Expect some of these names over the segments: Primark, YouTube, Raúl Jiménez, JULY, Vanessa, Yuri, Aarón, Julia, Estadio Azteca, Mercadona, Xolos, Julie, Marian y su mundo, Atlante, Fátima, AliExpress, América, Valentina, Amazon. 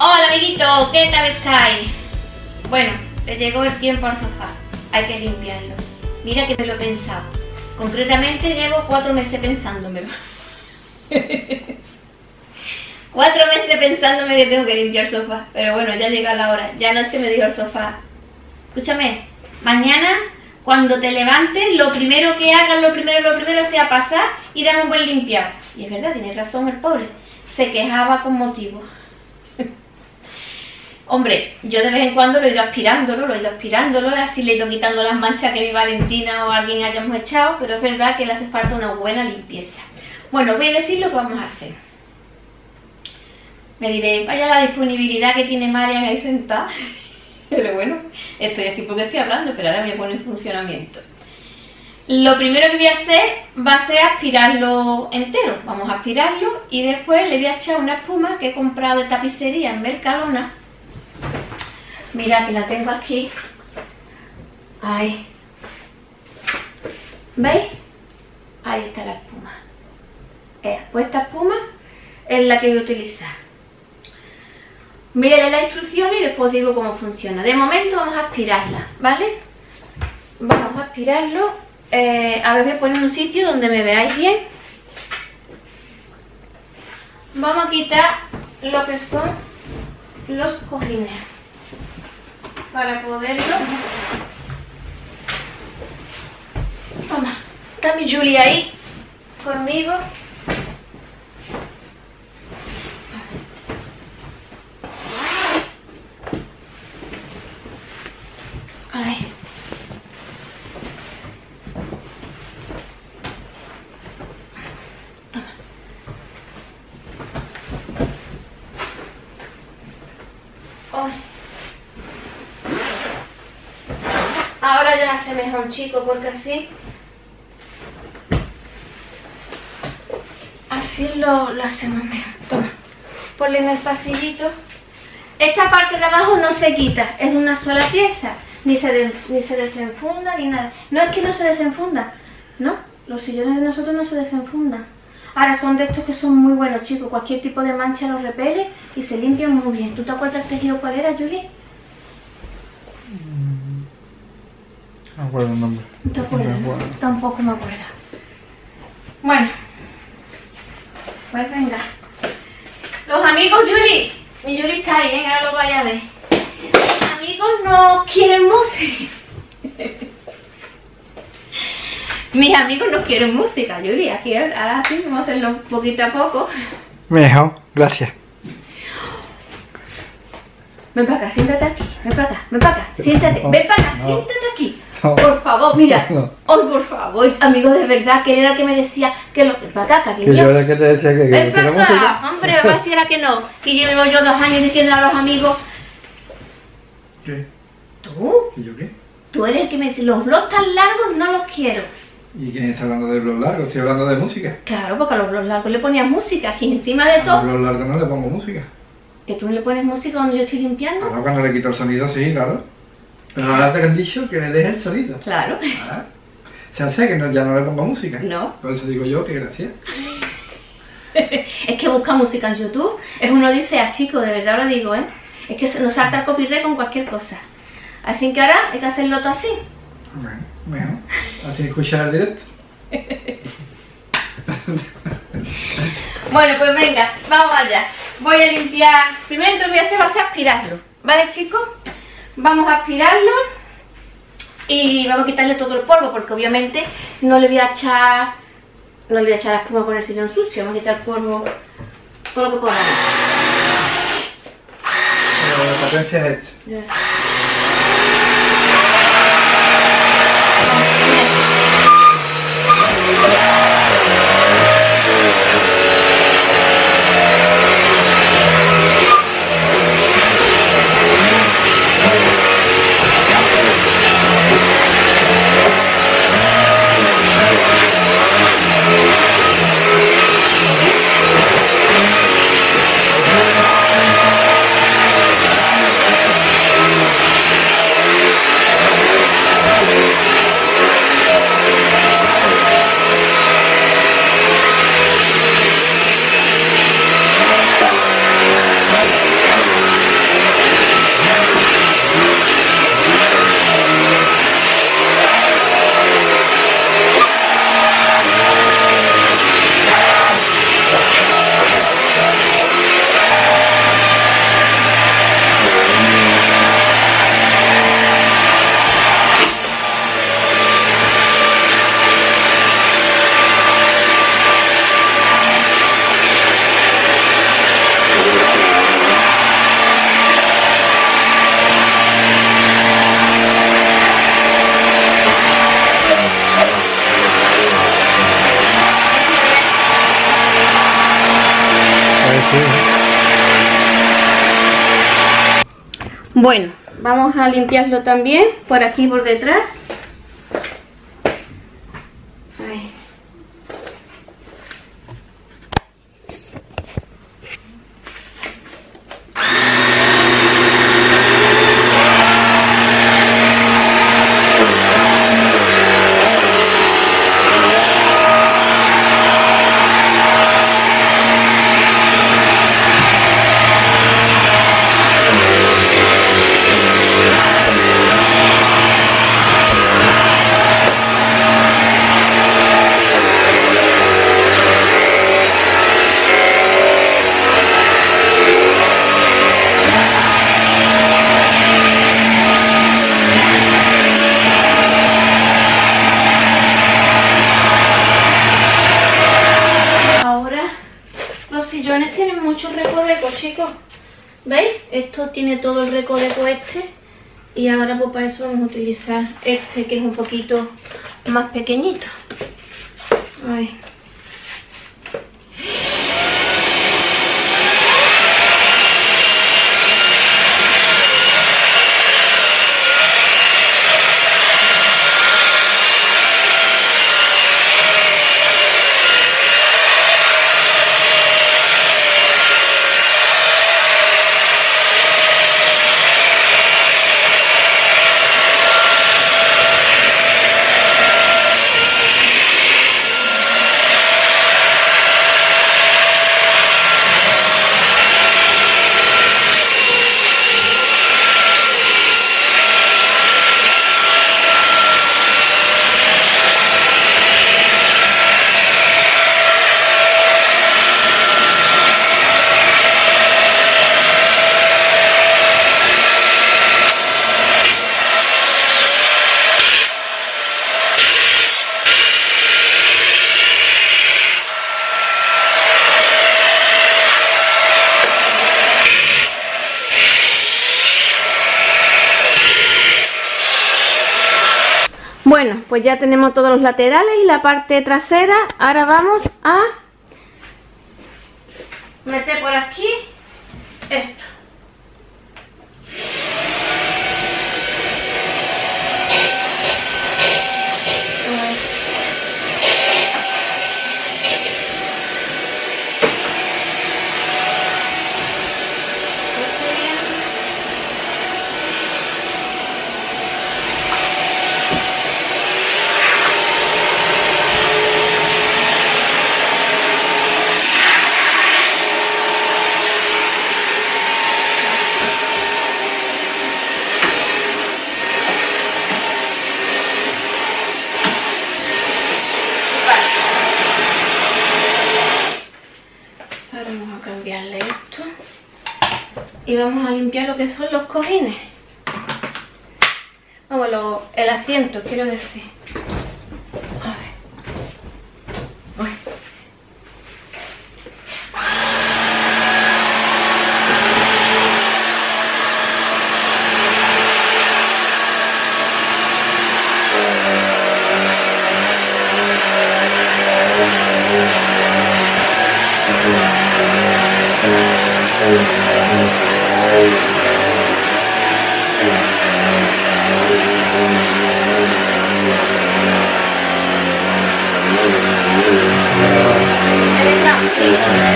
Hola amiguitos, ¿qué tal estáis? Bueno, le llegó el tiempo al sofá, hay que limpiarlo. Mira que me lo he pensado. Concretamente llevo 4 meses pensándomelo. 4 meses pensándome que tengo que limpiar el sofá. Pero bueno, ya llega la hora. Ya anoche me dijo el sofá: escúchame, mañana cuando te levantes, lo primero que hagas, lo primero sea pasar y dar un buen limpiado. Y es verdad, tiene razón el pobre. Se quejaba con motivo. Hombre, yo de vez en cuando lo he ido aspirándolo, así le he ido quitando las manchas que mi Valentina o alguien hayamos echado, pero es verdad que le hace falta una buena limpieza. Bueno, voy a decir lo que vamos a hacer. Me diré, vaya la disponibilidad que tiene Marian ahí sentada. Pero bueno, estoy aquí porque estoy hablando, pero ahora me pone en funcionamiento. Lo primero que voy a hacer va a ser aspirarlo entero. Vamos a aspirarlo y después le voy a echar una espuma que he comprado de tapicería en Mercadona. Mira que la tengo aquí. Ahí. ¿Veis? Ahí está la espuma. Pues esta espuma es la que voy a utilizar. Miraré las instrucciones y después digo cómo funciona. De momento vamos a aspirarla, ¿vale? Vamos a aspirarlo. A ver, voy a poner un sitio donde me veáis bien. Vamos a quitar lo que son los cojines para poderlo. Toma, está mi Julia ahí conmigo. Ay. Toma. Ay. Ahora ya hace mejor, chico, porque así lo hacemos mejor. Toma, ponle en el pasillito. Esta parte de abajo no se quita, es de una sola pieza. Ni se desenfunda ni nada. No es que no se desenfunda, ¿no? Los sillones de nosotros no se desenfundan. Ahora son de estos que son muy buenos, chicos. Cualquier tipo de mancha los repele y se limpian muy bien. ¿Tú te acuerdas el tejido cuál era, Julie? No me acuerdo el nombre. ¿No te acuerdas? No, tampoco me acuerdo. Bueno, pues venga. Los amigos, Julie. Mi Julie está ahí, ¿eh? Ahora lo vaya a ver. Amigos, no quieren música. Mis amigos no quieren música, Julia. Aquí ahora sí vamos a hacerlo poquito a poco. Mejor, gracias. Ven para acá, siéntate aquí. Ven para acá, siéntate aquí. Por favor, mira. Oh, por favor, amigos, de verdad, que era el que me decía que lo. Ven para acá, que yo era el que te decía que. Ven para acá, hombre, me pareciera que no. Que llevo yo 2 años diciendo a los amigos. ¿Qué? ¿Tú? ¿Y yo qué? Tú eres el que me dice, los blogs tan largos no los quiero. ¿Y quién está hablando de blogs largos? Estoy hablando de música. Claro, porque a los blogs largos le ponías música y encima de todo... A los blogs largos no le pongo música. ¿Que tú no le pones música cuando yo estoy limpiando? Ah, no, cuando le quito el sonido, sí, claro. Pero ahora te han dicho que le dejes el sonido. Claro. Ah, se hace que no, ya no le pongo música. No. Por eso digo yo, que gracias. Es que busca música en YouTube. Es una odisea, chicos, de verdad lo digo, ¿eh? Es que nos salta el copyright con cualquier cosa. Así que ahora hay que hacerlo todo así. Bueno, bueno. Así escuchar el directo. Bueno, pues venga, vamos allá. Voy a limpiar. Primero lo que voy a hacer va a ser aspirarlo. ¿Vale, chicos? Vamos a aspirarlo. Y vamos a quitarle todo el polvo, porque obviamente no le voy a echar. No le voy a echar la espuma con el sillón sucio. Vamos a quitar el polvo. Todo lo que podamos. La potencia es esto. Yeah. Bueno, vamos a limpiarlo también por aquí por detrás. Ahí. Tienen mucho recoveco, chicos. ¿Veis? Esto tiene todo el recoveco este. Y ahora pues para eso vamos a utilizar este, que es un poquito más pequeñito. Ay. Bueno, pues ya tenemos todos los laterales y la parte trasera. Ahora vamos a meter por aquí esto. Y vamos a limpiar lo que son los cojines. Vamos, el asiento, quiero decir. A ver. Uy.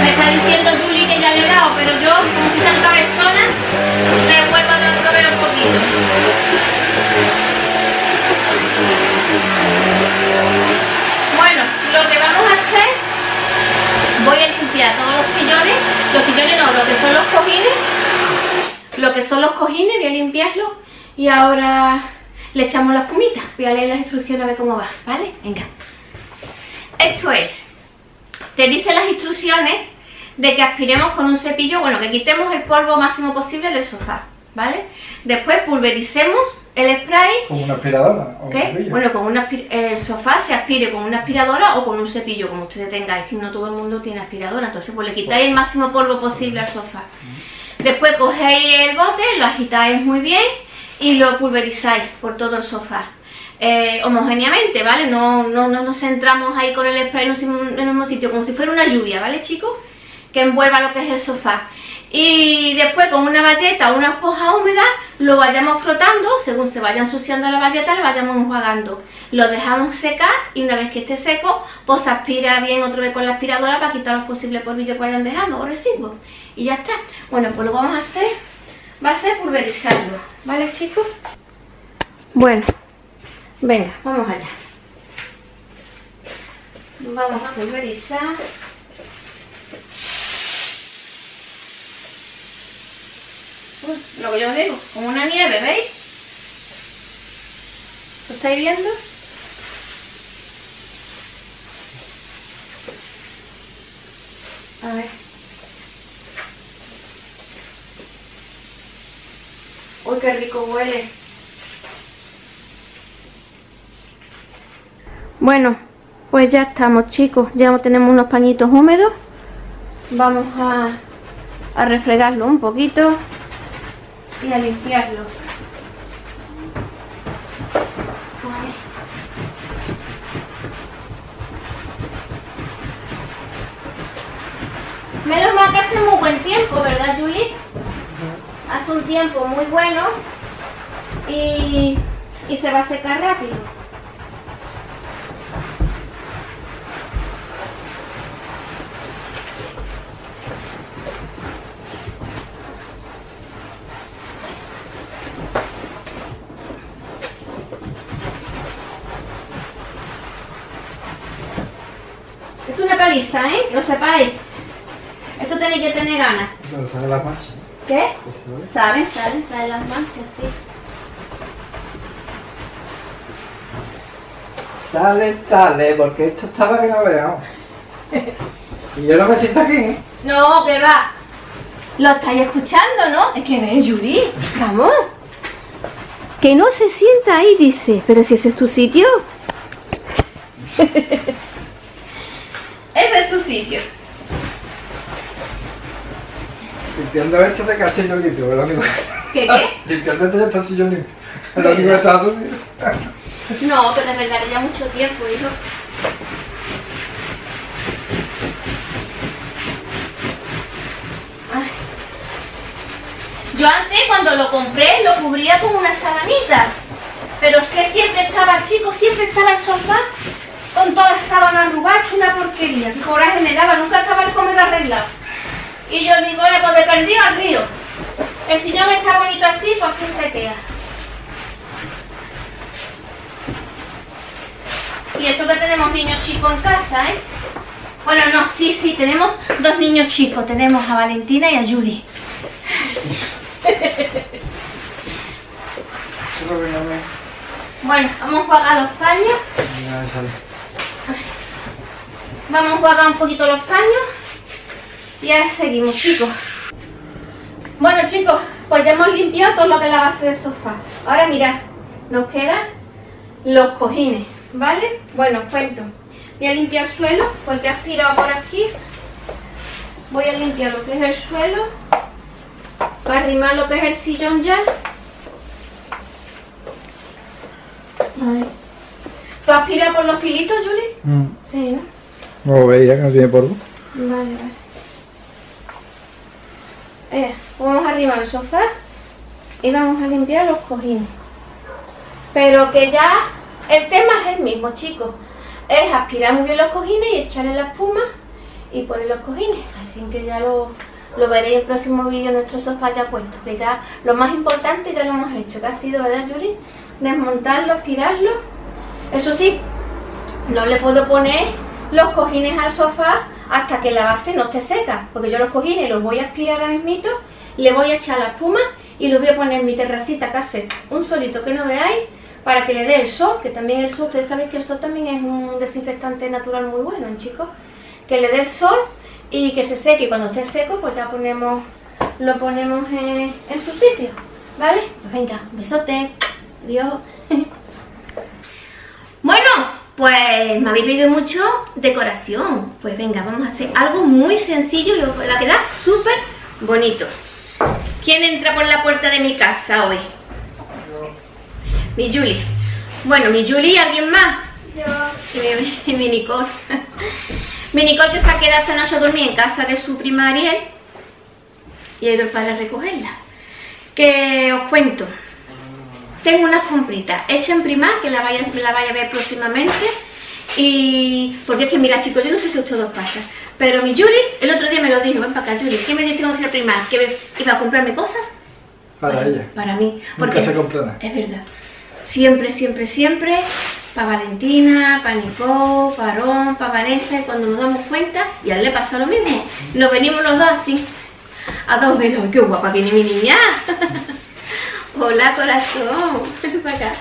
Me está diciendo Julie que ya le he dado, pero yo, como soy tan cabezona, le vuelvo a dar otra vez un poquito. Bueno, lo que vamos a hacer, voy a limpiar todos los sillones no, lo que son los cojines, voy a limpiarlos y ahora le echamos la espumita. Voy a leer las instrucciones a ver cómo va, ¿vale? Venga. Esto es, te dice las instrucciones de que aspiremos con un cepillo, bueno, que quitemos el polvo máximo posible del sofá, ¿vale? Después pulvericemos el spray. ¿Con una aspiradora? ¿O un bueno, con una el sofá se aspire con una aspiradora o con un cepillo, como ustedes tengan. Es que no todo el mundo tiene aspiradora, entonces pues le quitáis el máximo polvo posible al sofá. Después cogéis el bote, lo agitáis muy bien y lo pulverizáis por todo el sofá. Homogéneamente, ¿vale? No nos centramos ahí con el spray en el mismo sitio, como si fuera una lluvia, ¿vale, chicos? Que envuelva lo que es el sofá. y después con una bayeta o una esponja húmeda lo vayamos frotando, según se vaya ensuciando la bayeta la vayamos enjuagando, lo dejamos secar y una vez que esté seco pues se aspira bien otra vez con la aspiradora para quitar los posibles polvillos que vayan dejando o residuos y ya está. Bueno, pues lo que vamos a hacer va a ser pulverizarlo, ¿vale chicos? Bueno, venga, vamos allá. Vamos a pulverizar. Lo que yo os digo, como una nieve, ¿veis? ¿Lo estáis viendo? A ver. ¡Uy, qué rico huele! Bueno, pues ya estamos, chicos. Ya tenemos unos pañitos húmedos. Vamos a refregarlo un poquito y a limpiarlo. Uy. Menos mal que hace muy buen tiempo, ¿verdad, Julie? Hace un tiempo muy bueno y se va a secar rápido. Esto es una paliza, ¿eh? Que lo sepáis. Esto tenéis que tener ganas. No, salen las manchas. ¿Qué? Salen las manchas, sí. Sale, porque esto estaba que no veamos. Y yo no me siento aquí, ¿eh? No, que va. Lo estáis escuchando, ¿no? ¿Quién es, Julie? Vamos. Que no se sienta ahí, dice. Pero si ese es tu sitio. Ese es tu sitio. Limpiando esto de calcillo limpio, ¿verdad, amigo? ¿Qué? Limpiando esto de calcillo limpio. ¿El amigo que está sucio? No, pero de verdad que ya mucho tiempo, hijo. Ay. Yo antes, cuando lo compré, lo cubría con una sabanita. Pero es que siempre estaba, chicos, siempre estaba el sofá con todas las sábanas arrugadas, una porquería. Qué coraje me daba, nunca estaba el comedor arreglado. Y yo digo, oye, pues de perdido al río. El sillón está bonito así, pues así se queda. Y eso que tenemos niños chicos en casa, ¿eh? Bueno, no, sí, tenemos dos niños chicos. Tenemos a Valentina y a Yuri. Bueno, vamos a enjuagar los paños. Vamos a enjuagar un poquito los paños y ahora seguimos, chicos. Bueno, chicos, pues ya hemos limpiado todo lo que es la base del sofá. Ahora mirad, nos quedan los cojines, ¿vale? Bueno, os cuento. Voy a limpiar el suelo porque ha girado por aquí. Voy a limpiar lo que es el suelo para arrimar lo que es el sillón ya. Ay. ¿Tú aspiras por los filitos, Julie? Sí, ¿no? No veía que no tiene polvo. Vale. Vamos arriba al sofá y vamos a limpiar los cojines. Pero que ya el tema es el mismo, chicos. Es aspirar muy bien los cojines y echarle la espuma y poner los cojines. Así que ya lo veréis en el próximo vídeo, nuestro sofá ya puesto. Que ya lo más importante ya lo hemos hecho. Que ha sido, ¿verdad, Julie? Desmontarlo, aspirarlo. Eso sí, no le puedo poner los cojines al sofá hasta que la base no esté seca, porque yo los cojines los voy a aspirar ahora mismito, le voy a echar la espuma y los voy a poner en mi terracita, casi un solito que no veáis, para que le dé el sol, que también el sol, ustedes saben que el sol también es un desinfectante natural muy bueno, chicos, que le dé el sol y que se seque, y cuando esté seco pues ya lo ponemos en su sitio, ¿vale? Pues venga, un besote. Adiós. Bueno, pues me habéis pedido mucho decoración. Pues venga, vamos a hacer algo muy sencillo y os va a quedar súper bonito. ¿Quién entra por la puerta de mi casa hoy? Yo. Mi Julie. Bueno, mi Julie y alguien más. Yo. Y mi Nicole. Mi Nicole, que se ha quedado esta noche a dormir en casa de su prima Ariel. y ha ido el padre a recogerla. Que os cuento, tengo unas compritas hechas en Primar, que la vaya a ver próximamente. Y porque es que mira chicos, yo no sé si a ustedes os pasa, pero mi Julie el otro día me lo dijo, ven para acá Julie, ¿qué me diste con el Primar? Que iba a comprarme cosas para ella, para mí, porque nunca se compra nada. Es verdad, siempre para Valentina, para Nicole, para Ron, para Vanessa, y cuando nos damos cuenta, y a él le pasa lo mismo, nos venimos los dos así, a dos menos, qué guapa que viene mi niña. Hola corazón, ven para acá.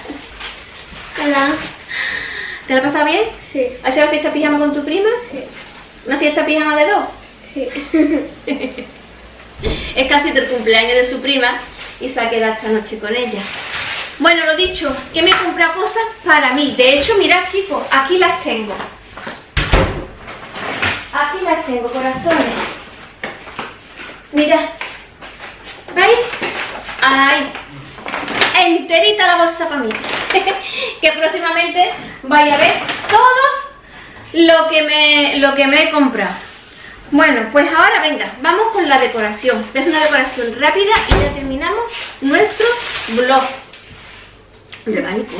Hola. ¿Te la has pasado bien? Sí. ¿Has hecho la fiesta pijama con tu prima? Sí. ¿Una fiesta pijama de dos? Sí. Es casi el cumpleaños de su prima y se ha quedado esta noche con ella. Bueno, lo dicho, que me he comprado cosas para mí. De hecho, mirad chicos, aquí las tengo. Aquí las tengo, corazones. Mirad. ¿Veis? Ahí. Enterita la bolsa para mí. Que próximamente vais a ver todo lo que me he comprado. Bueno, pues ahora venga, vamos con la decoración. Es una decoración rápida y ya terminamos nuestro vlog. De banco.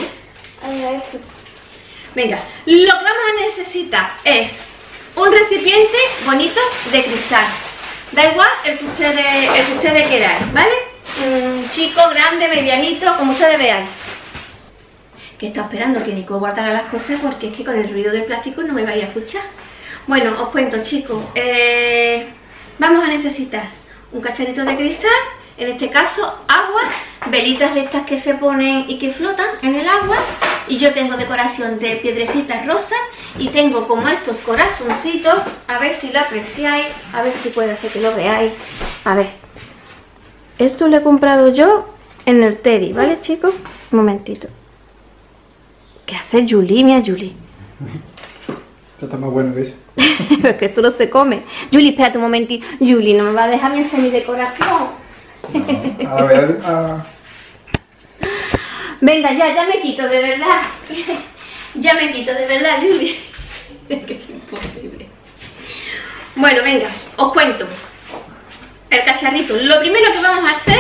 Venga, lo que vamos a necesitar es un recipiente bonito de cristal. Da igual el que ustedes queráis, ¿vale? Un chico, grande, medianito, como ustedes vean. Que está esperando que Nico guardara las cosas porque es que con el ruido del plástico no me vais a escuchar. Bueno, os cuento chicos, vamos a necesitar un cacharrito de cristal, en este caso agua, velitas de estas que se ponen y que flotan en el agua, y yo tengo decoración de piedrecitas rosas y tengo como estos corazoncitos, a ver si lo apreciáis, a ver si puede hacer que lo veáis, a ver. Esto lo he comprado yo en el Teddy, ¿vale chicos? Un momentito. ¿Qué hace Julie? Mira Julie. Esto está más bueno que eso. Porque esto no se come. Julie, espérate un momentito. Julie, no me va a dejar mi semidecoración. No, a ver. Venga, ya me quito, de verdad. Ya me quito, de verdad, Julie. Es que es imposible. Bueno, venga, os cuento. El cacharrito, lo primero que vamos a hacer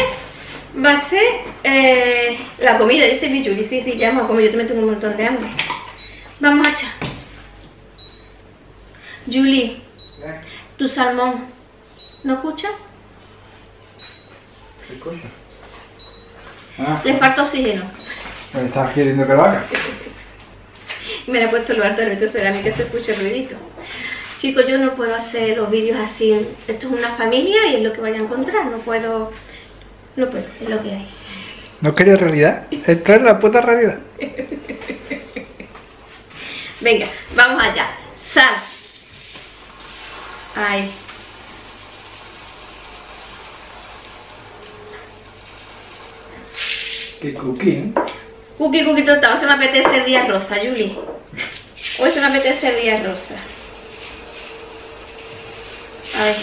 va a ser la comida, dice mi Julie, sí, ya vamos a comer, yo también tengo un montón de hambre. Vamos a echar. Julie, tu salmón, ¿no escuchas? ¿Qué escucha? Ah, le falta oxígeno. ¿Me estás queriendo que lo haga? Me la he puesto lo alto, entonces será a mí que se escuche el ruidito. Chicos, yo no puedo hacer los vídeos así, esto es una familia y es lo que voy a encontrar, no puedo, es lo que hay. No quería realidad, esto es la puta realidad. Venga, vamos allá, sal. Ahí. Qué cookie, ¿eh? Cookie total, o sea, me apetece el día rosa, Julie. O eso me apetece el día rosa. A ver.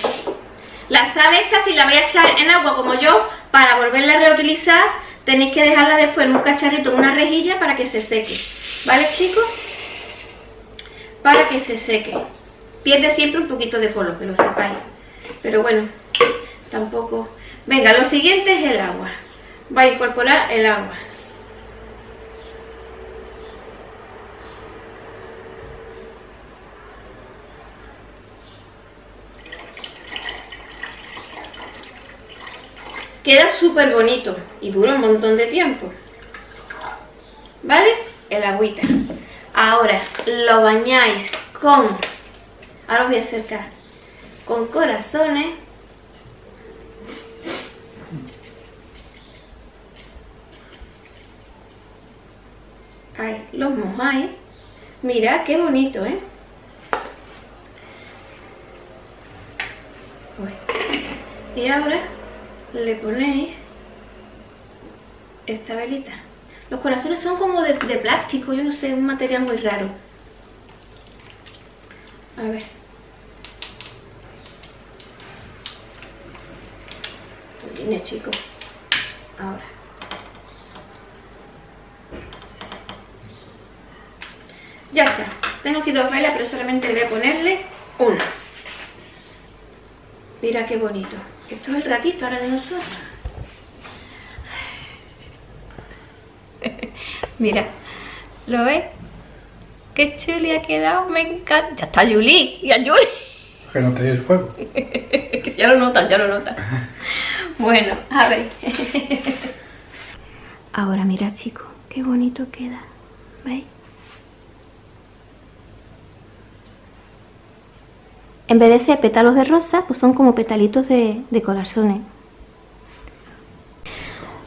La sal esta, si la voy a echar en agua como yo, para volverla a reutilizar, tenéis que dejarla después en un cacharrito, en una rejilla, para que se seque. ¿Vale, chicos? Para que se seque. Pierde siempre un poquito de color, que lo sepáis. Pero bueno, tampoco... Venga, lo siguiente es el agua. Va a incorporar el agua. Queda súper bonito y dura un montón de tiempo. ¿Vale? El agüita. Ahora lo bañáis con... Ahora os voy a acercar con corazones. Ahí, los mojáis. Mirad qué bonito, ¿eh? Y ahora le ponéis esta velita. Los corazones son como de plástico, yo no sé, es un material muy raro. A ver. Viene chicos, ahora ya está. Tengo aquí dos velas, pero solamente voy a ponerle una. Mira qué bonito. Esto es el ratito ahora de nosotros. Mira, ¿lo ves? ¡Qué chuli ha quedado! ¡Me encanta! ¡Ya está Julie! ¡Y a Julie! Que no te dé el fuego. Que ya lo notas, ya lo notas. Bueno, a ver. Ahora mirad, chicos, qué bonito queda. ¿Veis? En vez de ser pétalos de rosa, pues son como petalitos de corazones.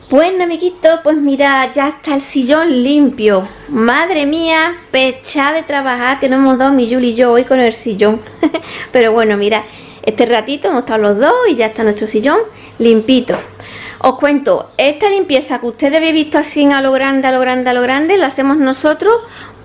Bueno, amiguitos, pues mira, ya está el sillón limpio. Madre mía, pecha de trabajar que nos hemos dado mi Julie y yo hoy con el sillón. Pero bueno, mira, este ratito hemos estado los dos y ya está nuestro sillón limpito. Os cuento, esta limpieza que ustedes habéis visto así a lo grande, a lo grande, a lo grande, la hacemos nosotros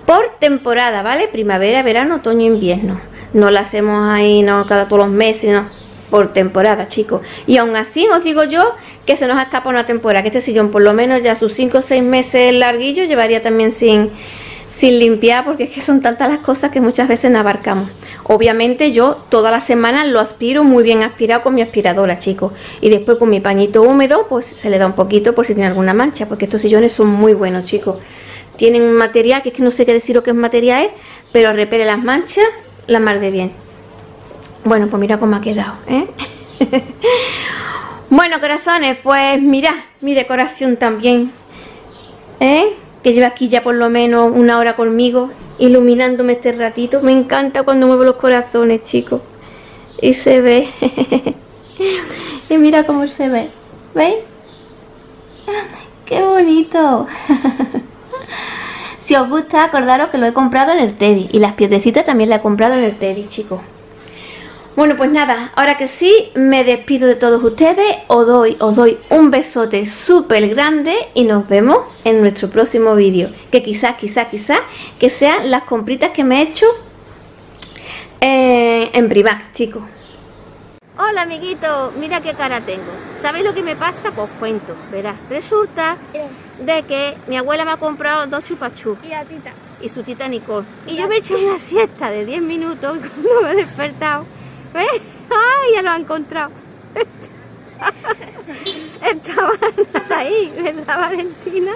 por temporada, ¿vale? Primavera, verano, otoño, invierno. No la hacemos ahí, no cada todos los meses, no. Por temporada, chicos, y aún así os digo yo que se nos escapa una temporada, que este sillón por lo menos ya sus 5 o 6 meses larguillo llevaría también sin limpiar, porque es que son tantas las cosas que muchas veces no abarcamos. Obviamente yo todas las semanas lo aspiro muy bien aspirado con mi aspiradora, chicos, y después con mi pañito húmedo pues se le da un poquito por si tiene alguna mancha, porque estos sillones son muy buenos, chicos, tienen un material que es que no sé qué decir lo que es material es, pero repele las manchas la mar de bien. Bueno, pues mira cómo ha quedado, ¿eh? Bueno, corazones, pues mirad mi decoración también, ¿eh? Que lleva aquí ya por lo menos una hora conmigo, iluminándome este ratito. Me encanta cuando muevo los corazones, chicos. Y se ve. Y mira cómo se ve. ¿Veis? ¡Qué bonito! Si os gusta, acordaros que lo he comprado en el Teddy. Y las piedrecitas también las he comprado en el Teddy, chicos. Bueno, pues nada, ahora que sí, me despido de todos ustedes, os doy un besote súper grande y nos vemos en nuestro próximo vídeo, que quizás, que sean las compritas que me he hecho en privado, chicos. Hola, amiguitos, mira qué cara tengo. ¿Sabéis lo que me pasa? Pues cuento, verás. Resulta de que mi abuela me ha comprado 2 chupachups. Y a tita. Y su tita Nicole. Y yo me he hecho una siesta de 10 minutos y cuando me he despertado... ¿Ves? ¡Ay! Ya lo ha encontrado. Estaban ahí, ¿verdad, Valentina?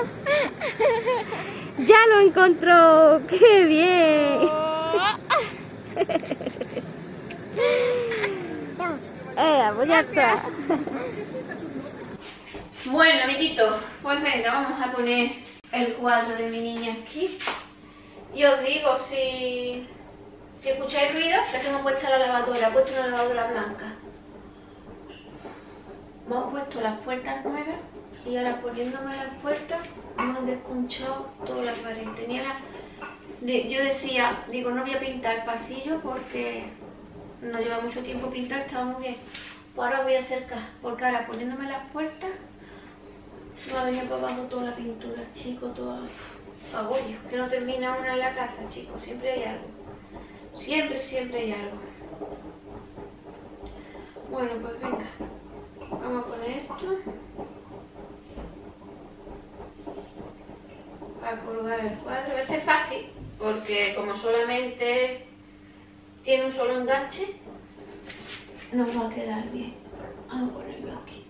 ¡Ya lo encontró! ¡Qué bien! Pues ya está. Bueno, amiguitos, pues venga, vamos a poner el cuadro de mi niña aquí. Y os digo, si escucháis ruido, la tengo puesta la lavadora, he puesto una lavadora blanca. Hemos puesto las puertas nuevas y ahora poniéndome las puertas hemos desconchado toda la pared. Yo decía, digo, no voy a pintar el pasillo porque no lleva mucho tiempo pintar, estaba muy bien. Pues ahora voy a acercar, porque ahora poniéndome las puertas se va a venir para abajo toda la pintura, chicos, todo agollo, que no termina una en la casa, chicos, siempre hay algo. Siempre hay algo. Bueno, pues venga. Vamos a poner esto. Para colgar el cuadro. Este es fácil, porque como solamente tiene un solo enganche, nos va a quedar bien. Vamos a ponerlo aquí.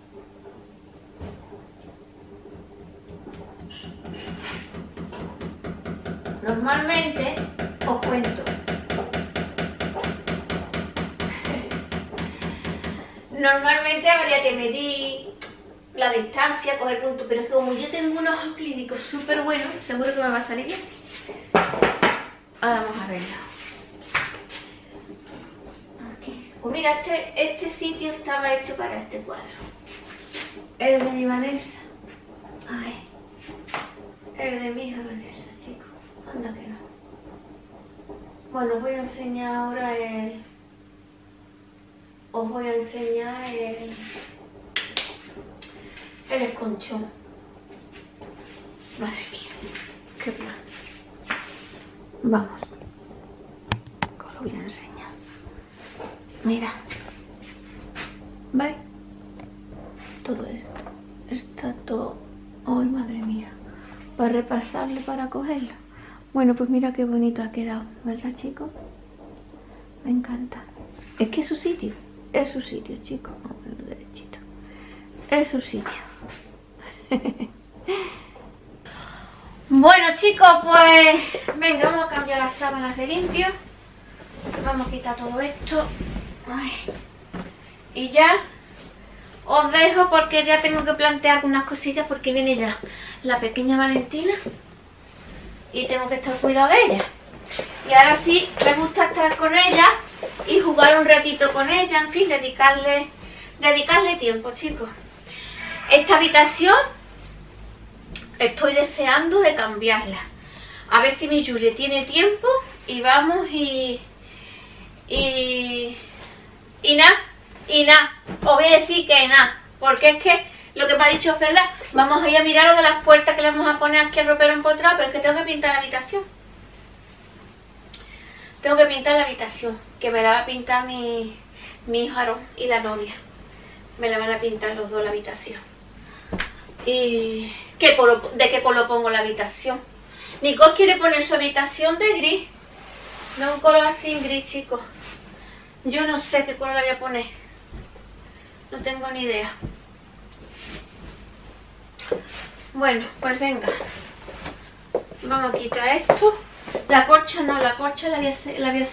Normalmente, os cuento. Normalmente habría que medir la distancia, coger puntos, pero es que como yo tengo unos ojos clínicos súper buenos, seguro que me va a salir bien. Ahora vamos a verlo. Aquí. Pues mira, este sitio estaba hecho para este cuadro. El de mi Vanessa. Ay. El de mi hija Vanessa, chicos. Anda que no. Bueno, os voy a enseñar ahora el... Os voy a enseñar el esconchón. Madre mía, qué plan. Vamos. Os lo voy a enseñar. Mira. ¿Veis? Todo esto. Está todo... ¡Ay, madre mía! Para repasarlo, para cogerlo. Bueno, pues mira qué bonito ha quedado. ¿Verdad, chicos? Me encanta. Es que es su sitio. Es su sitio, chicos. Vamos a ponerlo derechito. en su sitio. Bueno, chicos, pues venga, vamos a cambiar las sábanas de limpio. Vamos a quitar todo esto. Ay. Y ya os dejo porque ya tengo que plantear algunas cosillas porque viene ya la pequeña Valentina y tengo que estar cuidado de ella. Y ahora sí, me gusta estar con ella y jugar un ratito con ella, en fin, dedicarle tiempo, chicos. Esta habitación estoy deseando de cambiarla. A ver si mi Julia tiene tiempo y vamos y nada, os voy a decir que nada, porque es que lo que me ha dicho es verdad. Vamos a ir a mirar lo de las puertas que le vamos a poner aquí al ropero empotrado, pero es que tengo que pintar la habitación. Tengo que pintar la habitación, que me la va a pintar mi hijo Aarón y la novia. Me la van a pintar los dos la habitación. ¿Y de qué color pongo la habitación? Nicole quiere poner su habitación de gris. No, un color así en gris, chicos. Yo no sé qué color la voy a poner. No tengo ni idea. Bueno, pues venga. Vamos a quitar esto. La corcha no, la corcha la voy a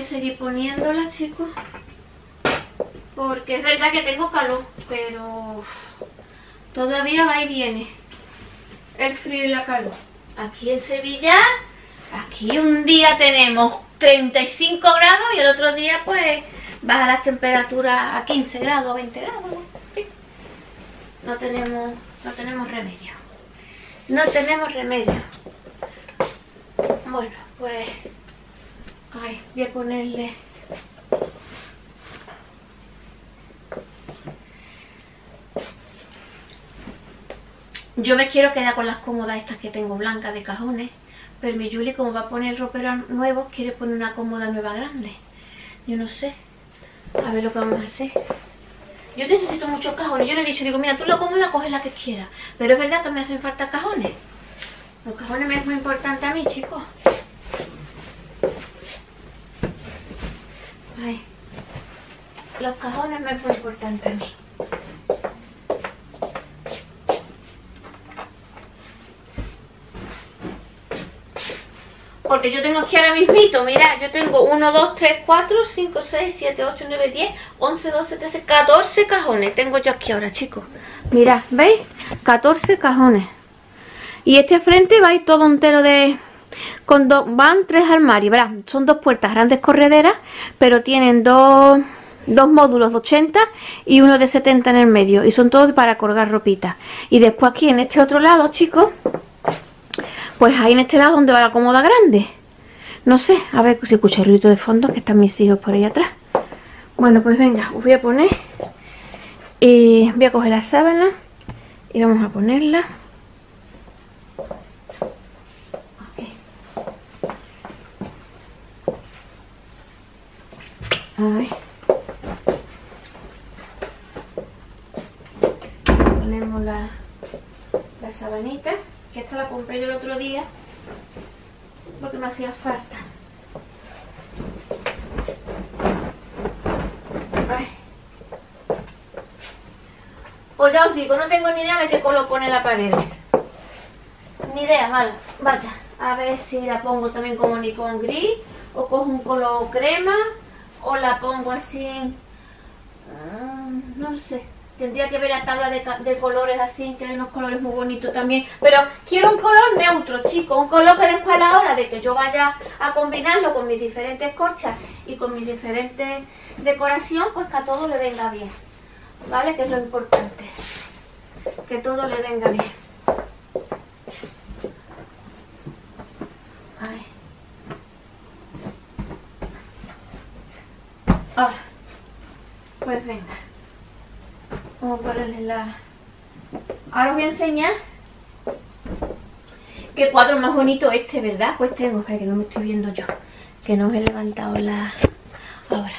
seguir poniéndola, chicos. Porque es verdad que tengo calor, pero todavía va y viene el frío y la calor. Aquí en Sevilla, aquí un día tenemos 35 grados y el otro día pues baja las temperaturas a 15 grados, 20 grados. No tenemos remedio. No tenemos remedio. Bueno, pues ay, voy a ponerle. Yo me quiero quedar con las cómodas estas que tengo blancas de cajones, pero mi Julie, como va a poner ropero nuevo, quiere poner una cómoda nueva grande. Yo no sé, a ver lo que vamos a hacer. Yo necesito muchos cajones. Yo le he dicho, digo, mira, tú la cómoda coges la que quieras, pero es verdad que me hacen falta cajones. Los cajones me es muy importante a mí, chicos. Ay, los cajones me es muy importante a mí. Porque yo tengo aquí ahora mismito, mira, yo tengo 1, 2, 3, 4, 5, 6, 7, 8, 9, 10, 11, 12, 13, 14 cajones tengo yo aquí ahora, chicos. Mirad, ¿veis? 14 cajones. Y este frente va a ir todo entero de... van 3 armarios, ¿verdad? Son 2 puertas grandes correderas, pero tienen dos módulos de 80 y uno de 70 en el medio. Y son todos para colgar ropita. Y después aquí en este otro lado, chicos... pues ahí en este lado donde va la cómoda grande. No sé, a ver si escuché el ruido de fondo, que están mis hijos por ahí atrás. Bueno, pues venga, os voy a poner. Y voy a coger la sábana y vamos a ponerla. Okay. A ver. Ponemos la sabanita. Que esta la compré yo el otro día porque me hacía falta. Ay. Pues ya os digo, no tengo ni idea de qué color pone la pared. Ni idea, vale. Vaya, a ver si la pongo también como Nikon gris, o cojo un color crema, o la pongo así, no sé. Tendría que ver la tabla de colores así, que hay unos colores muy bonitos también. Pero quiero un color neutro, chicos. Un color que después a la hora de que yo vaya a combinarlo con mis diferentes corchas y con mis diferentes decoraciones, pues que a todo le venga bien. ¿Vale? Que es lo importante. Que todo le venga bien. Ay. Ahora, pues venga. Vamos a ponerle la... Ahora os voy a enseñar qué cuadro más bonito este, ¿verdad? Pues tengo, espera que no me estoy viendo yo, que no os he levantado la... Ahora,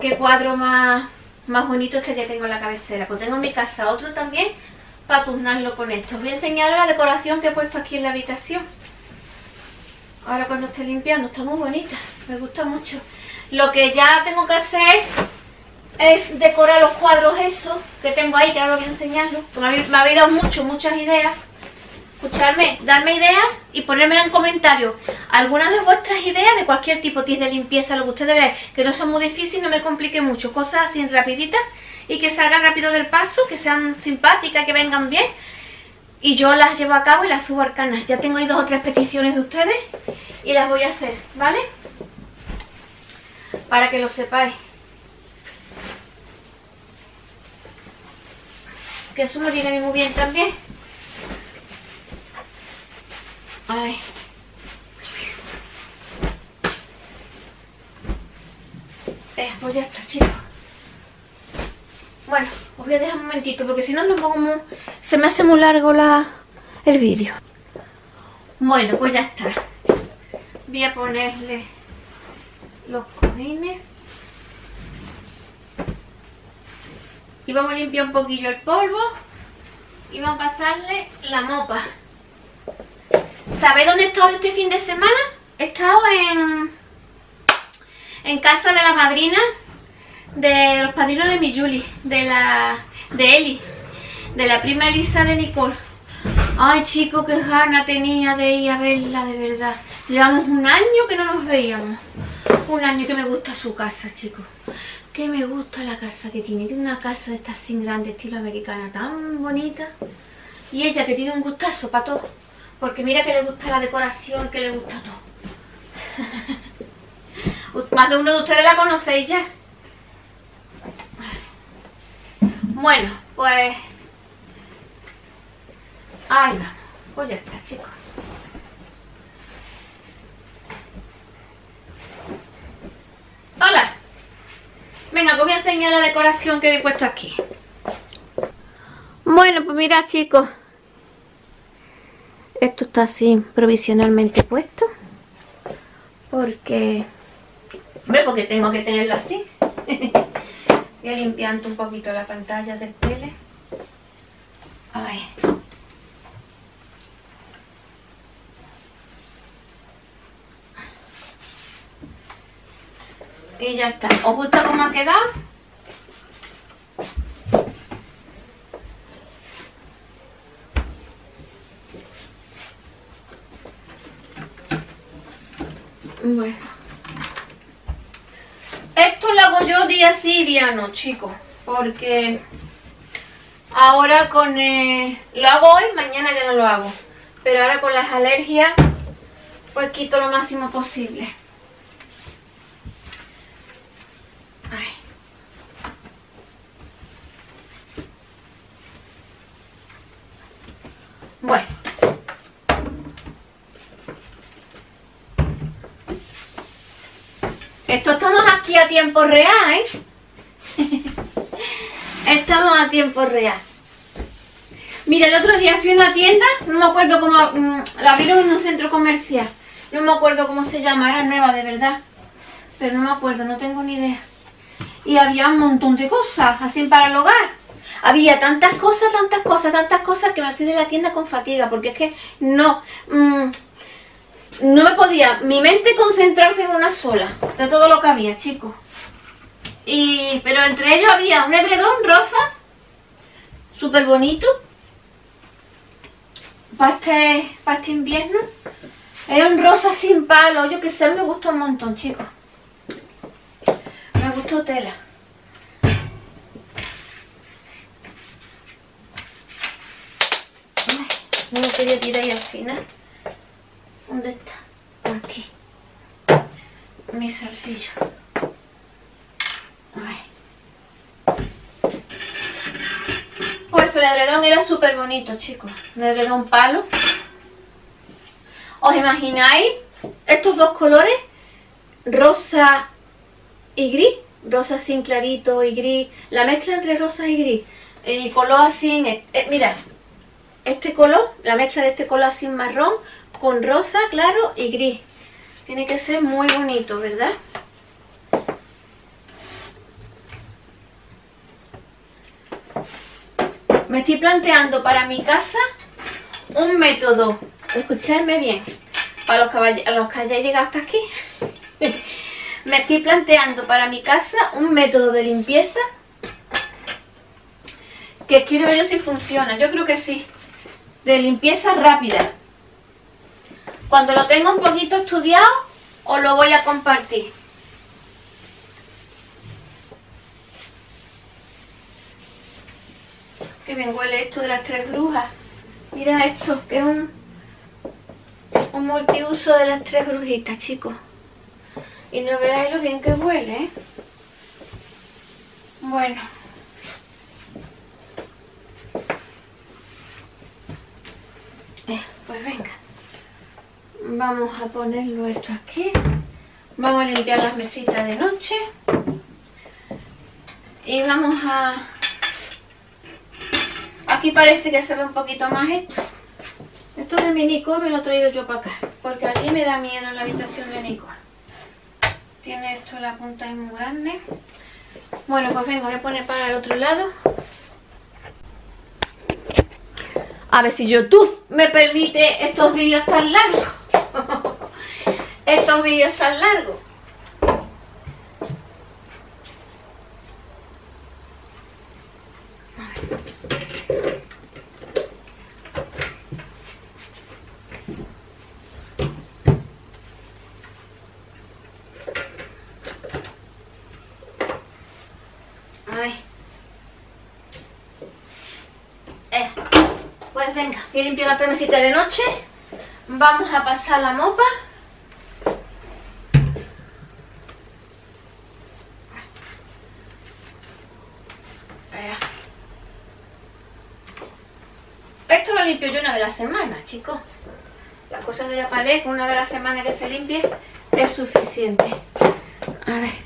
qué cuadro más bonito este que tengo en la cabecera. Pues tengo en mi casa otro también para turnarlo con esto. Os voy a enseñar la decoración que he puesto aquí en la habitación. Ahora cuando esté limpiando, está muy bonita, me gusta mucho. Lo que ya tengo que hacer es decorar los cuadros esos que tengo ahí, que ahora voy a enseñarlos. Me habéis dado muchas ideas. Escuchadme, darme ideas y ponérmela en comentarios. Algunas de vuestras ideas de cualquier tipo, tips de limpieza, lo que ustedes vean, que no son muy difíciles, no me complique mucho. Cosas así rapiditas y que salgan rápido del paso, que sean simpáticas, que vengan bien. Y yo las llevo a cabo y las subo al canal. Ya tengo ahí 2 o 3 peticiones de ustedes y las voy a hacer, ¿vale? Para que lo sepáis. Que eso me viene a mí muy bien también. Ay. Pues ya está, chicos. Bueno, os voy a dejar un momentito porque si no se me hace muy largo el vídeo. Bueno, pues ya está. Voy a ponerle los cojines. Y vamos a limpiar un poquillo el polvo. Y vamos a pasarle la mopa. ¿Sabéis dónde he estado este fin de semana? He estado en casa de la madrina, de los padrinos de mi July, de Eli, de la prima Elisa de Nicole. Ay, chico, qué gana tenía de ir a verla, de verdad. Llevamos 1 año que no nos veíamos. 1 año que me gusta su casa, chicos. Que me gusta la casa que tiene. Tiene una casa de estas sin grande, estilo americana, tan bonita. Y ella que tiene un gustazo para todo. Porque mira que le gusta la decoración, que le gusta todo. Más de uno de ustedes la conocéis ya. Bueno, pues... ahí vamos. Pues ya está, chicos. ¡Hola! Venga, os voy a enseñar la decoración que he puesto aquí. Bueno, pues mirad, chicos. Esto está así provisionalmente puesto. Porque... hombre, porque tengo que tenerlo así. Voy a limpiar un poquito la pantalla del tele. Ay. Y ya está. ¿Os gusta cómo ha quedado? Bueno. Esto lo hago yo día sí y día no, chicos. Porque ahora con... lo hago hoy, mañana ya no lo hago. Pero ahora con las alergias, pues quito lo máximo posible. Bueno, esto estamos aquí a tiempo real, ¿eh? Estamos a tiempo real. Mira, el otro día fui a una tienda, no me acuerdo cómo, la abrieron en un centro comercial, no me acuerdo cómo se llama, era nueva de verdad, pero no me acuerdo, no tengo ni idea. Y había un montón de cosas, así para el hogar. Había tantas cosas que me fui de la tienda con fatiga. Porque es que no me podía mi mente concentrarse en una sola. De todo lo que había, chicos. Pero entre ellos había un edredón rosa. Súper bonito. Para este invierno. Era un rosa sin palo. Yo que sé, me gustó un montón, chicos. Me gustó tela. No lo quería tirar y al final. ¿Dónde está? Por aquí. Mi zarcillo. Ay. Pues el edredón era súper bonito, chicos. Un edredón palo. ¿Os imagináis estos 2 colores? Rosa y gris. Rosa sin clarito y gris. La mezcla entre rosa y gris. El color así en... mirad. Este color, la mezcla de este color así marrón con rosa, claro, y gris. Tiene que ser muy bonito, ¿verdad? Me estoy planteando para mi casa un método. Escuchadme bien. Para los que hayáis llegado hasta aquí. Me estoy planteando para mi casa un método de limpieza que quiero ver yo si funciona. Yo creo que sí. De limpieza rápida. Cuando lo tenga un poquito estudiado, os lo voy a compartir. Que bien huele esto de las tres brujas. Mira esto, que es un multiuso de las tres brujitas, chicos. Y no veáis lo bien que huele, ¿eh? Bueno. Pues venga. Vamos a ponerlo esto aquí. Vamos a limpiar las mesitas de noche. Y vamos a... Aquí parece que se ve un poquito más esto. Esto de mi Nico me lo he traído yo para acá, porque aquí me da miedo en la habitación de Nico. Tiene esto la punta ahí muy grande. Bueno, pues vengo, voy a poner para el otro lado. A ver si YouTube me permite estos vídeos tan largos. Estos vídeos tan largos. Venga, que limpio la mesita de noche. Vamos a pasar la mopa. Esto lo limpio yo una vez a la semana, chicos. Las cosas de la pared, una vez a la semana que se limpie es suficiente. A ver.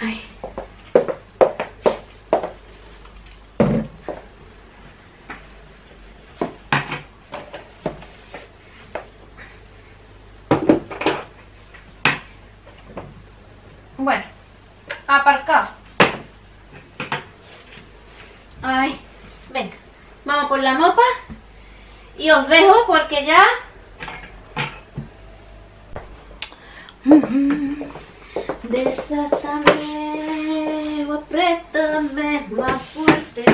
Ahí. Bueno, aparcado. Ay, venga, vamos con la mopa y os dejo porque ya... Desátame o apriétame más fuerte.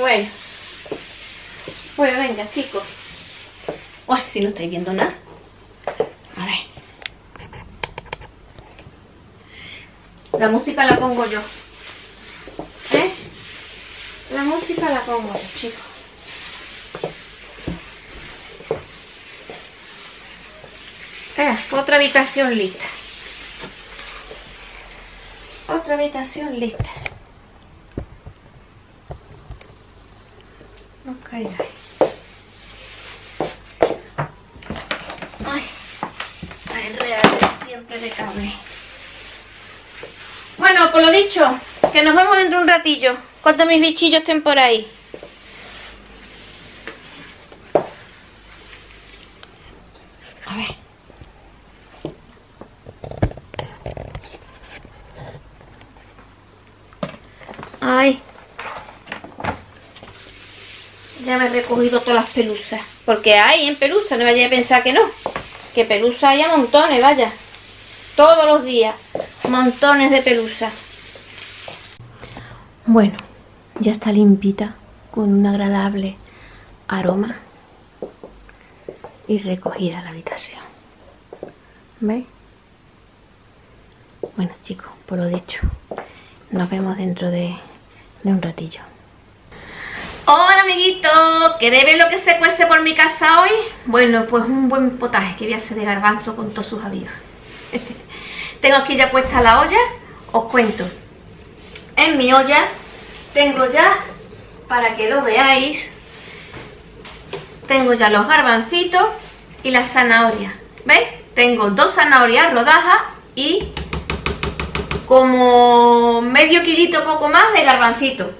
Bueno, pues venga, chicos. Uy, si no estáis viendo nada. A ver. La música la pongo yo. ¿Eh? La música la pongo yo, chicos. Otra habitación lista. Otra habitación lista. Ay, ay. Ay, el real siempre le cabe. Bueno, por lo dicho, que nos vemos dentro de un ratillo, cuando mis bichillos estén por ahí. A ver. Ay. Ya me he recogido todas las pelusas. Porque hay en pelusa, no vaya a pensar que no. Que pelusa hay a montones, vaya. Todos los días. Montones de pelusa. Bueno, ya está limpita. Con un agradable aroma. Y recogida la habitación. ¿Veis? Bueno, chicos, por lo dicho. Nos vemos dentro de un ratillo. Hola amiguitos, ¿queréis ver lo que se cuece por mi casa hoy? Bueno, pues un buen potaje que voy a hacer de garbanzo con todos sus avíos. Tengo aquí ya puesta la olla, os cuento. En mi olla tengo ya, para que lo veáis, tengo ya los garbancitos y las zanahorias. ¿Veis? Tengo 2 zanahorias rodajas y como medio kilito poco más de garbancito.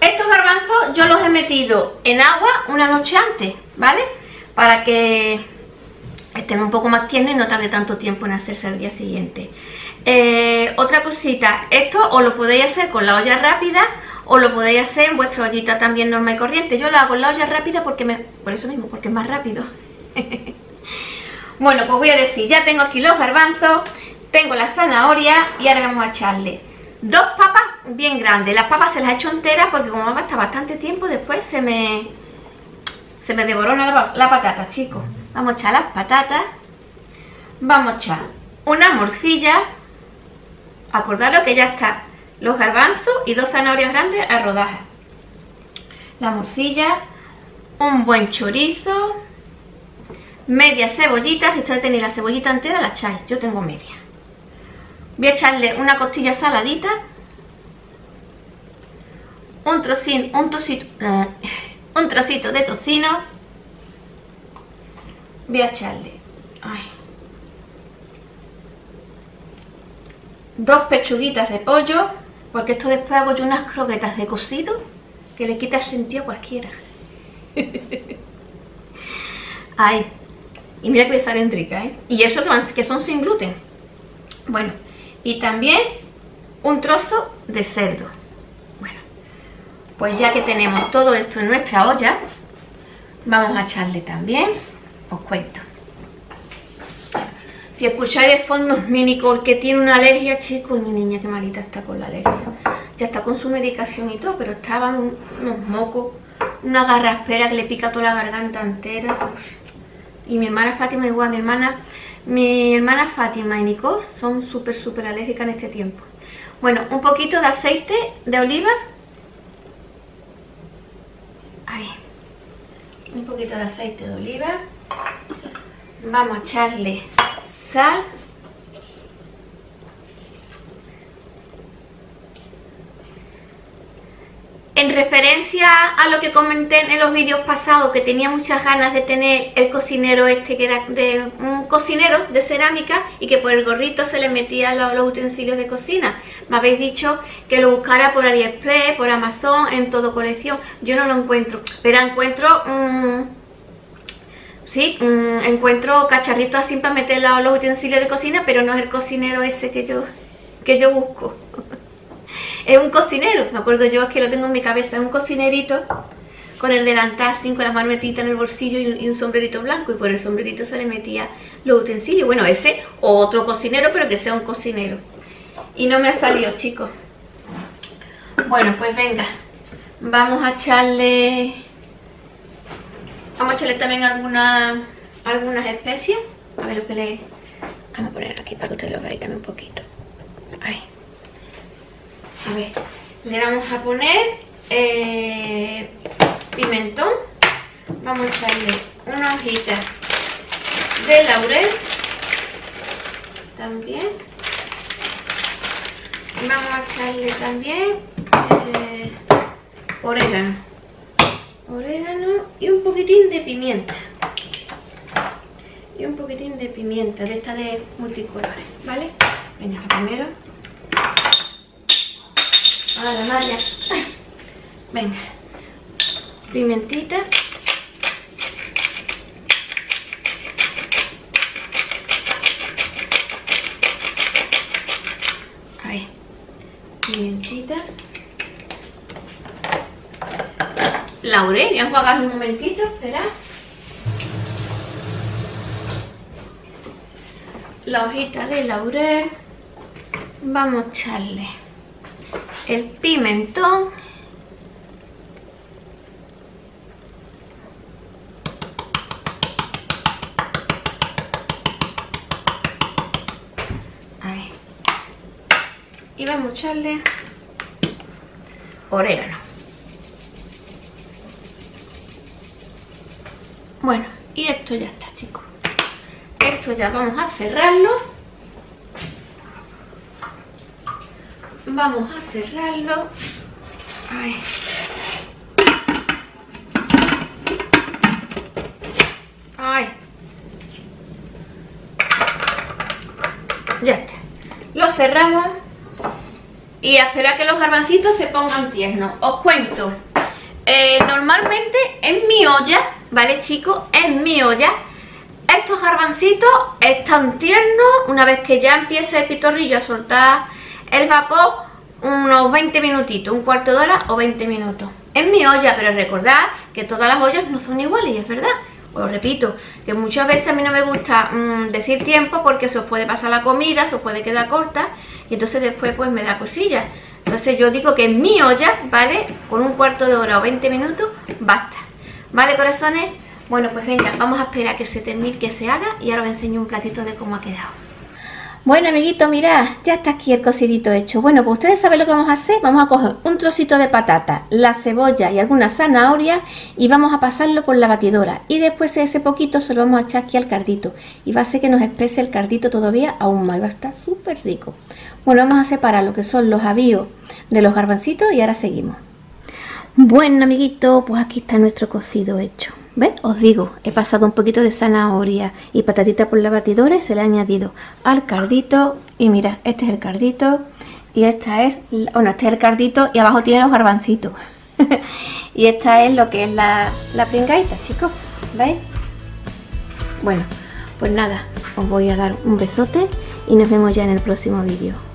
Estos garbanzos yo los he metido en agua una noche antes, ¿vale? Para que estén un poco más tiernos y no tarde tanto tiempo en hacerse al día siguiente. Otra cosita, esto os lo podéis hacer con la olla rápida o lo podéis hacer en vuestra ollita también normal y corriente. Yo lo hago en la olla rápida porque por eso mismo, porque es más rápido. Bueno, pues voy a decir, ya tengo aquí los garbanzos, tengo la zanahoria y ahora vamos a echarle dos papas bien grandes. Las papas se las he hecho enteras porque como va a estar bastante tiempo, después se me devoró la patata, chicos. Vamos a echar las patatas, vamos a echar una morcilla. Acordaros que ya está los garbanzos y dos zanahorias grandes a rodajas. La morcilla, un buen chorizo, media cebollita. Si ustedes tenéis la cebollita entera, la echáis. Yo tengo media. Voy a echarle una costilla saladita, un trocito de tocino. Voy a echarle dos pechuguitas de pollo, porque esto después hago yo unas croquetas de cocido que le quita el sentido a cualquiera. Ay, y mira que le salen ricas, ¿eh? Y eso que son sin gluten. Bueno, y también un trozo de cerdo. Bueno, pues ya que tenemos todo esto en nuestra olla, vamos a echarle también, os cuento. Si escucháis de fondo es mini porque tiene una alergia, chicos. Mi niña, qué malita está con la alergia. Ya está con su medicación y todo, pero estaban unos mocos, una garraspera que le pica toda la garganta entera. Y mi hermana Fátima igual, mi hermana Fátima y Nicole son súper alérgicas en este tiempo. Bueno, un poquito de aceite de oliva. Ahí. Un poquito de aceite de oliva. Vamos a echarle sal, en referencia a lo que comenté en los vídeos pasados, que tenía muchas ganas de tener el cocinero este, que era de un cocinero de cerámica y que por el gorrito se le metían los utensilios de cocina. Me habéis dicho que lo buscara por AliExpress, por Amazon, en Todo Colección. Yo no lo encuentro, pero encuentro encuentro cacharritos así para meter los utensilios de cocina, pero no es el cocinero ese que yo busco. Es un cocinero, me acuerdo yo, es que lo tengo en mi cabeza, es un cocinerito con el delantal así, con las manos metidas en el bolsillo y un sombrerito blanco, y por el sombrerito se le metía los utensilios. Bueno, ese o otro cocinero, pero que sea un cocinero. Y no me ha salido, chicos. Bueno, pues venga, vamos a echarle también algunas especias. A ver lo que le... Vamos a poner aquí para que ustedes lo vean también un poquito. Ahí. A ver, le vamos a poner pimentón. Vamos a echarle una hojita de laurel también. Vamos a echarle también orégano y un poquitín de pimienta. Y un poquitín de pimienta, de esta de multicolores, ¿vale? Venga, primero. Ahora, María. Venga. Pimentita. Ahí. Pimentita. Laurel, voy a enjuagarlo un momentito, espera. La hojita de laurel. Vamos a echarle el pimentón. Ahí. Y vamos a echarle orégano. Bueno, y esto ya está, chicos. Esto ya vamos a cerrarlo. Vamos a cerrarlo. Ahí. Ahí. Ya está. Lo cerramos y a esperar que los garbancitos se pongan tiernos. Os cuento. Normalmente en mi olla, ¿vale, chicos? En mi olla Estos garbancitos están tiernos. Una vez que ya empiece el pitorrillo a soltar el vapor, unos 20 minutitos, un cuarto de hora o 20 minutos. En mi olla, pero recordad que todas las ollas no son iguales, es verdad. Os lo repito, que muchas veces a mí no me gusta decir tiempo porque se os puede pasar la comida, se os puede quedar corta y entonces después pues me da cosillas. Entonces yo digo que en mi olla, ¿vale? Con un cuarto de hora o 20 minutos, basta. ¿Vale, corazones? Bueno, pues venga, vamos a esperar que se termine, que se haga y ahora os enseño un platito de cómo ha quedado. Bueno, amiguitos, mirad, ya está aquí el cocidito hecho. Bueno, pues ustedes saben lo que vamos a hacer. Vamos a coger un trocito de patata, la cebolla y alguna zanahoria y vamos a pasarlo por la batidora. Y después de ese poquito se lo vamos a echar aquí al cardito. Y va a hacer que nos espese el cardito todavía aún más. Va a estar súper rico. Bueno, vamos a separar lo que son los avíos de los garbancitos y ahora seguimos. Bueno, amiguitos, pues aquí está nuestro cocido hecho. ¿Ven? Os digo, he pasado un poquito de zanahoria y patatita por la batidora y se le he añadido al cardito. Y mira, este es el cardito y esta es, bueno, este es el cardito y abajo tiene los garbancitos. Y esta es lo que es la pringaita, chicos, ¿veis? Bueno, pues nada, os voy a dar un besote y nos vemos ya en el próximo vídeo.